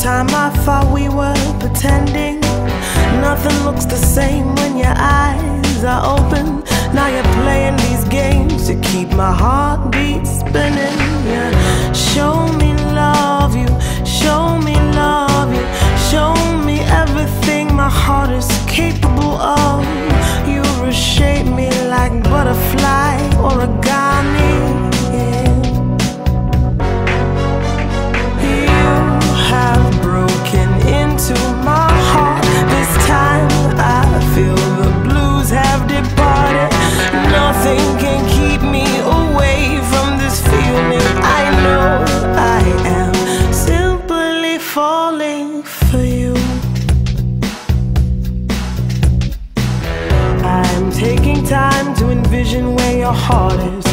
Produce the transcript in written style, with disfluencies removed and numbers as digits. time I thought we were pretending. Nothing looks the same when your eyes are open. Now you're playing these games to keep my heartbeat spinning. Yeah. Show me love, you show me love, you show me everything my heart is capable of. You reshape me like a butterfly origami. Yeah. You have broken into my heart. This time I feel the blues have departed. Nothing can keep me away from this feeling. I know I am simply falling for you. I'm taking time to envision where your heart is.